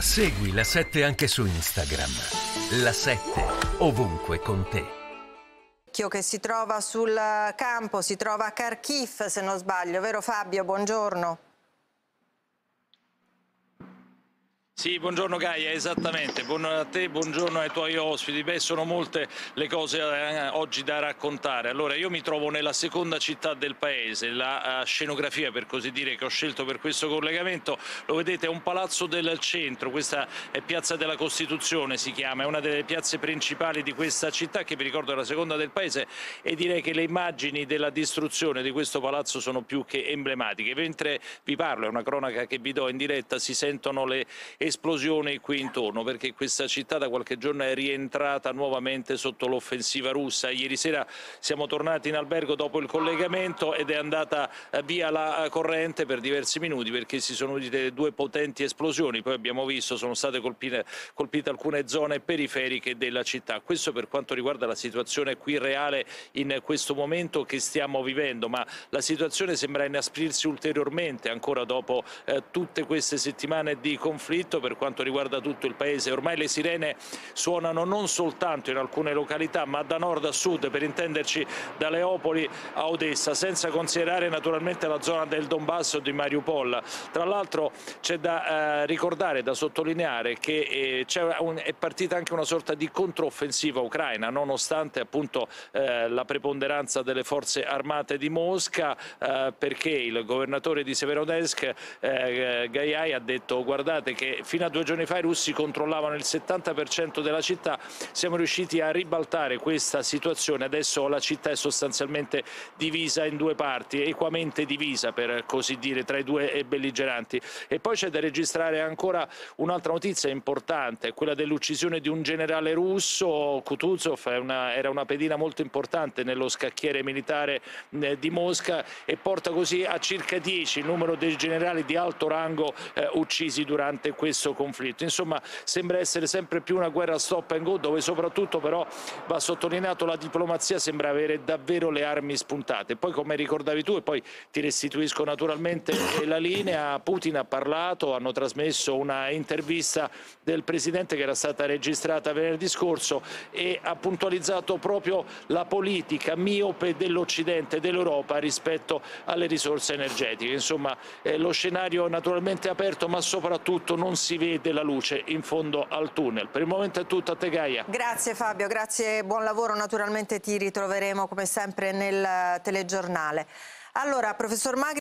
Segui La 7 anche su Instagram. La 7 ovunque con te. Che si trova sul campo, si trova a Kharkiv, se non sbaglio, vero Fabio? Buongiorno. Sì, buongiorno Gaia, esattamente, buongiorno a te, buongiorno ai tuoi ospiti. Beh, sono molte le cose oggi da raccontare. Allora, io mi trovo nella seconda città del paese, la scenografia per così dire che ho scelto per questo collegamento, lo vedete, è un palazzo del centro, questa è Piazza della Costituzione, si chiama, è una delle piazze principali di questa città che vi ricordo è la seconda del paese e direi che le immagini della distruzione di questo palazzo sono più che emblematiche. Mentre vi parlo, è una cronaca che vi do in diretta, si sentono le esplosione qui intorno perché questa città da qualche giorno è rientrata nuovamente sotto l'offensiva russa. Ieri sera siamo tornati in albergo dopo il collegamento ed è andata via la corrente per diversi minuti perché si sono udite due potenti esplosioni, poi abbiamo visto sono state colpite alcune zone periferiche della città. Questo per quanto riguarda la situazione qui reale in questo momento che stiamo vivendo, ma la situazione sembra inasprirsi ulteriormente ancora dopo tutte queste settimane di conflitto per quanto riguarda tutto il paese. Ormai le sirene suonano non soltanto in alcune località ma da nord a sud, per intenderci da Leopoli a Odessa, senza considerare naturalmente la zona del Donbass o di Mariupol. Tra l'altro c'è da ricordare, da sottolineare che è partita anche una sorta di controffensiva ucraina, nonostante appunto la preponderanza delle forze armate di Mosca, perché il governatore di Severodonetsk Gaia ha detto: guardate che fino a 2 giorni fa i russi controllavano il 70% della città, siamo riusciti a ribaltare questa situazione, adesso la città è sostanzialmente divisa in due parti, equamente divisa per così dire tra i due belligeranti. E poi c'è da registrare ancora un'altra notizia importante, quella dell'uccisione di un generale russo, Kutuzov, era una pedina molto importante nello scacchiere militare di Mosca e porta così a circa 10 il numero dei generali di alto rango uccisi durante questo conflitto. Insomma, sembra essere sempre più una guerra stop and go, dove soprattutto però va sottolineato la diplomazia sembra avere davvero le armi spuntate. Poi, come ricordavi tu, e poi ti restituisco naturalmente la linea, Putin ha parlato, hanno trasmesso una intervista del Presidente che era stata registrata venerdì scorso e ha puntualizzato proprio la politica miope dell'Occidente e dell'Europa rispetto alle risorse energetiche. Insomma, lo scenario naturalmente è aperto, ma soprattutto non si vede la luce in fondo al tunnel. Per il momento è tutto, a te Gaia. Grazie Fabio, grazie, buon lavoro, naturalmente ti ritroveremo come sempre nel telegiornale. Allora, professor Magri